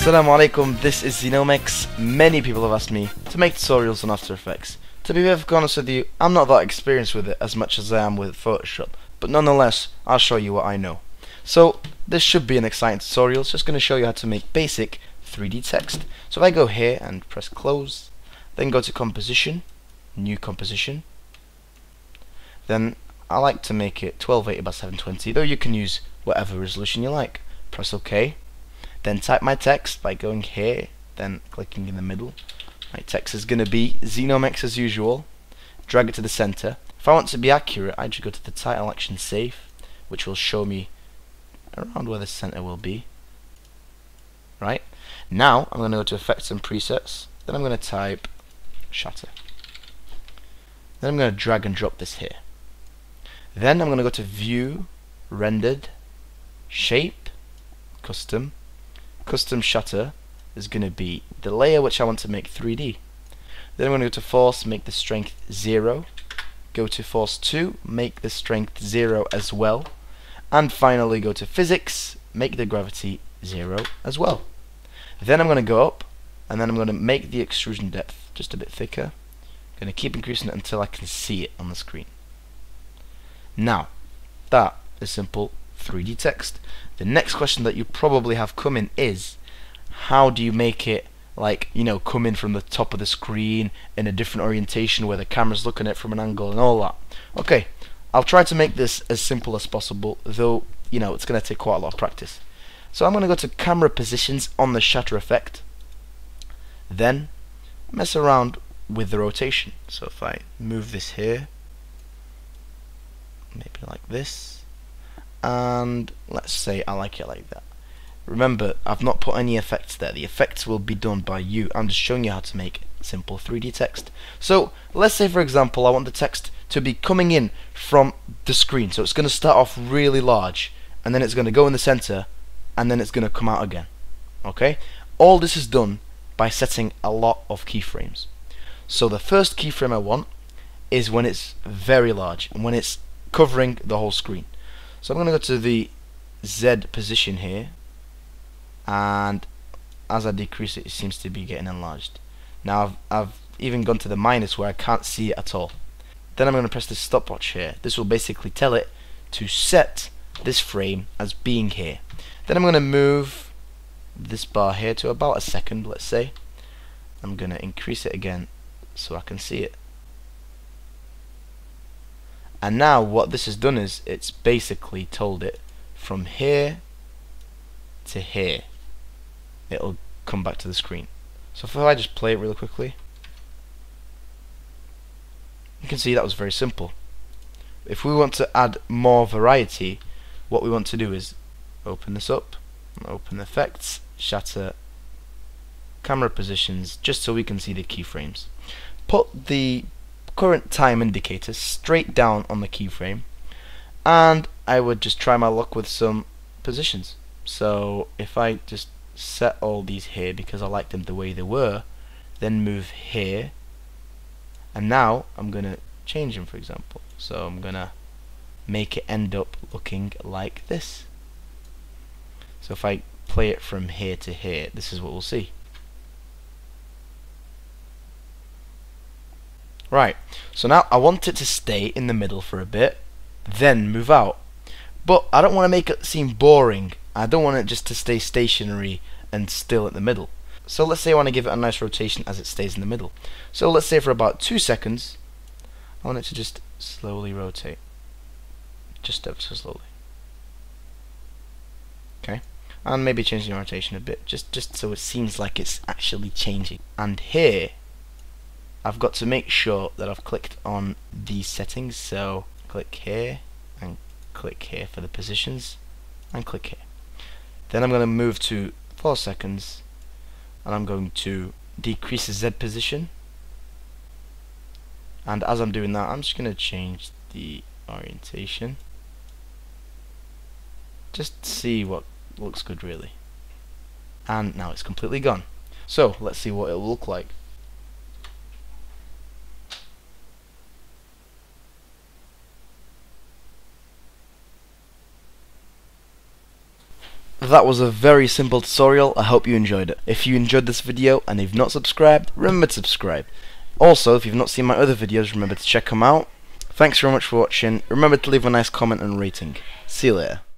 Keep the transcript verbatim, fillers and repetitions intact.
Assalamu alaikum, this is Xenomex. Many people have asked me to make tutorials on After Effects. To be perfectly honest with you, I'm not that experienced with it as much as I am with Photoshop, but nonetheless, I'll show you what I know. So this should be an exciting tutorial. It's just going to show you how to make basic three D text. So if I go here and press close, then go to composition, new composition, then I like to make it twelve eighty by seven twenty, though you can use whatever resolution you like. Press OK. Then type my text by going here, then clicking in the middle. My text is going to be Xenomex as usual. Drag it to the center. If I want to be accurate, I just go to the title action save, which will show me around where the center will be. Right? Now I'm going to go to effects and presets. Then I'm going to type shatter. Then I'm going to drag and drop this here. Then I'm going to go to view, rendered, shape, custom. Custom shutter is going to be the layer which I want to make three D. Then I'm going to go to force, make the strength zero. Go to force two, make the strength zero as well. And finally go to physics, make the gravity zero as well. Then I'm going to go up, and then I'm going to make the extrusion depth just a bit thicker. I'm going to keep increasing it until I can see it on the screen. Now, that is simple three D text. The next question that you probably have coming is, how do you make it, like, you know, come in from the top of the screen in a different orientation where the camera's looking at it from an angle and all that? Okay, I'll try to make this as simple as possible, though, you know, it's going to take quite a lot of practice. So I'm going to go to camera positions on the shutter effect, then mess around with the rotation. So if I move this here, maybe like this, and let's say I like it like that. Remember, I've not put any effects there. The effects will be done by you. I'm just showing you how to make simple three D text. So let's say, for example, I want the text to be coming in from the screen. So it's going to start off really large, and then it's going to go in the center, and then it's going to come out again. Okay? All this is done by setting a lot of keyframes. So the first keyframe I want is when it's very large, and when it's covering the whole screen. So I'm going to go to the Z position here, and as I decrease it, it seems to be getting enlarged. Now I've, I've even gone to the minus where I can't see it at all. Then I'm going to press this stopwatch here. This will basically tell it to set this frame as being here. Then I'm going to move this bar here to about a second, let's say. I'm going to increase it again so I can see it. And now what this has done is it's basically told it from here to here. It'll come back to the screen. So if I just play it really quickly, you can see that was very simple. If we want to add more variety, what we want to do is open this up, open effects, shatter, camera positions, just so we can see the keyframes. Put the current time indicator straight down on the keyframe, and I would just try my luck with some positions. So if I just set all these here because I like them the way they were, then move here, and now I'm gonna change them, for example. So I'm gonna make it end up looking like this. So if I play it from here to here, this is what we'll see. Right, so now I want it to stay in the middle for a bit, then move out. But I don't want to make it seem boring. I don't want it just to stay stationary and still at the middle. So let's say I want to give it a nice rotation as it stays in the middle. So let's say for about two seconds, I want it to just slowly rotate. Just ever so slowly. Okay, and maybe change the rotation a bit, just, just so it seems like it's actually changing. And here, I've got to make sure that I've clicked on these settings, so click here and click here for the positions and click here. Then I'm going to move to four seconds, and I'm going to decrease the Z position, and as I'm doing that I'm just going to change the orientation, just see what looks good really. And now it's completely gone. So let's see what it will look like. that was a very simple tutorial. I hope you enjoyed it. If you enjoyed this video and you've not subscribed, remember to subscribe. Also, if you've not seen my other videos, remember to check them out. Thanks very much for watching. Remember to leave a nice comment and rating. See you later.